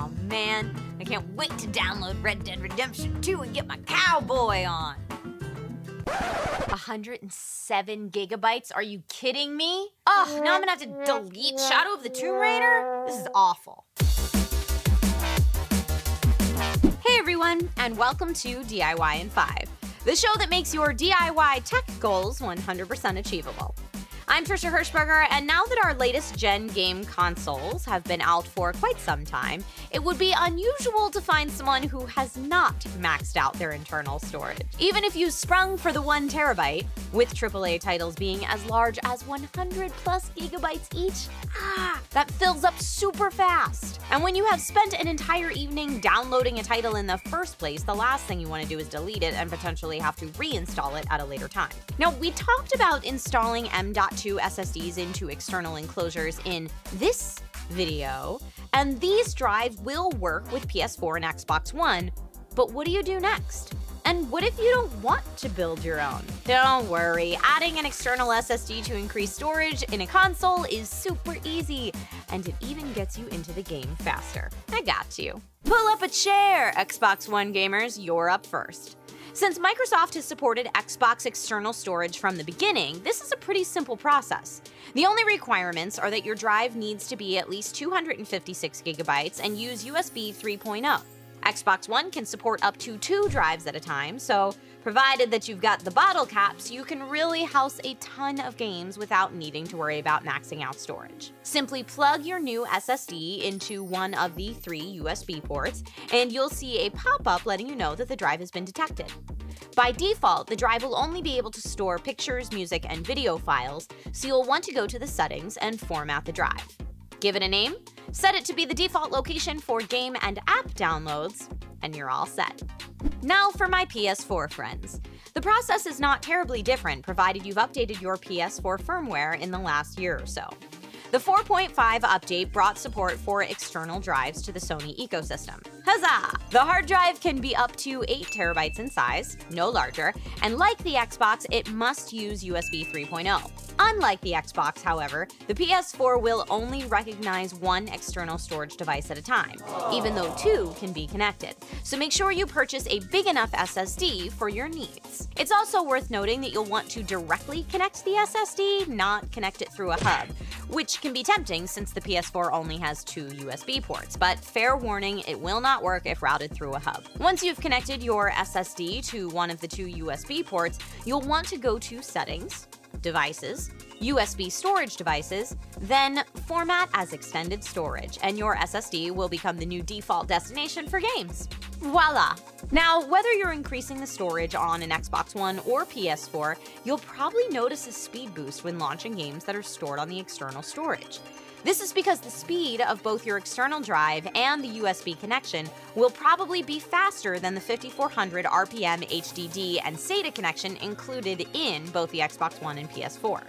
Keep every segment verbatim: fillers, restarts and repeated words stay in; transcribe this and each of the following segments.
Aw, man, I can't wait to download Red Dead Redemption two and get my cowboy on. one hundred seven gigabytes? Are you kidding me? Ugh, now I'm gonna have to delete Shadow of the Tomb Raider? This is awful. Hey everyone, and welcome to D I Y in five, the show that makes your D I Y tech goals one hundred percent achievable. I'm Trisha Hershberger, and now that our latest gen game consoles have been out for quite some time, it would be unusual to find someone who has not maxed out their internal storage. Even if you sprung for the one terabyte, with triple A titles being as large as one hundred plus gigabytes each, ah, that fills up super fast. And when you have spent an entire evening downloading a title in the first place, the last thing you want to do is delete it and potentially have to reinstall it at a later time. Now, we talked about installing M dot two S S Ds into external enclosures in this video, and these drives will work with P S four and Xbox One, but what do you do next? And what if you don't want to build your own? Don't worry, adding an external S S D to increase storage in a console is super easy, and it even gets you into the game faster. I got you. Pull up a chair, Xbox One gamers, you're up first. Since Microsoft has supported Xbox external storage from the beginning, this is a pretty simple process. The only requirements are that your drive needs to be at least two hundred fifty-six gigabytes and use U S B three point oh. Xbox One can support up to two drives at a time, so provided that you've got the bottle caps, you can really house a ton of games without needing to worry about maxing out storage. Simply plug your new S S D into one of the three U S B ports, and you'll see a pop-up letting you know that the drive has been detected. By default, the drive will only be able to store pictures, music, and video files, so you'll want to go to the settings and format the drive. Give it a name, set it to be the default location for game and app downloads, and you're all set. Now for my P S four friends. The process is not terribly different provided you've updated your P S four firmware in the last year or so. The four point five update brought support for external drives to the Sony ecosystem. Huzzah! The hard drive can be up to eight terabytes in size, no larger, and like the Xbox, it must use U S B three point oh. Unlike the Xbox, however, the P S four will only recognize one external storage device at a time, even though two can be connected. So make sure you purchase a big enough S S D for your needs. It's also worth noting that you'll want to directly connect the S S D, not connect it through a hub, which can be tempting since the P S four only has two U S B ports, but fair warning, it will not work if routed through a hub. Once you've connected your S S D to one of the two U S B ports, you'll want to go to Settings, Devices, U S B Storage Devices, then Format as Extended Storage, and your S S D will become the new default destination for games. Voila! Now, whether you're increasing the storage on an Xbox One or P S four, you'll probably notice a speed boost when launching games that are stored on the external storage. This is because the speed of both your external drive and the U S B connection will probably be faster than the fifty-four hundred R P M H D D and SATA connection included in both the Xbox One and P S four.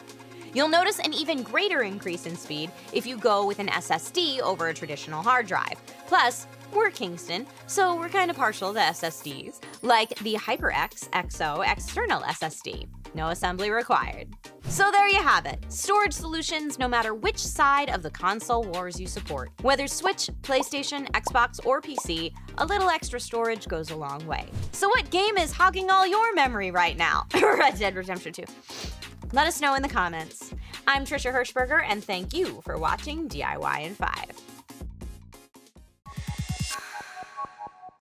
You'll notice an even greater increase in speed if you go with an S S D over a traditional hard drive. Plus, we're Kingston, so we're kind of partial to S S Ds, like the HyperX X O external S S D. No assembly required. So there you have it, storage solutions no matter which side of the console wars you support. Whether Switch, PlayStation, Xbox, or P C, a little extra storage goes a long way. So what game is hogging all your memory right now? Red Dead Redemption two. Let us know in the comments. I'm Trisha Hershberger, and thank you for watching D I Y in five.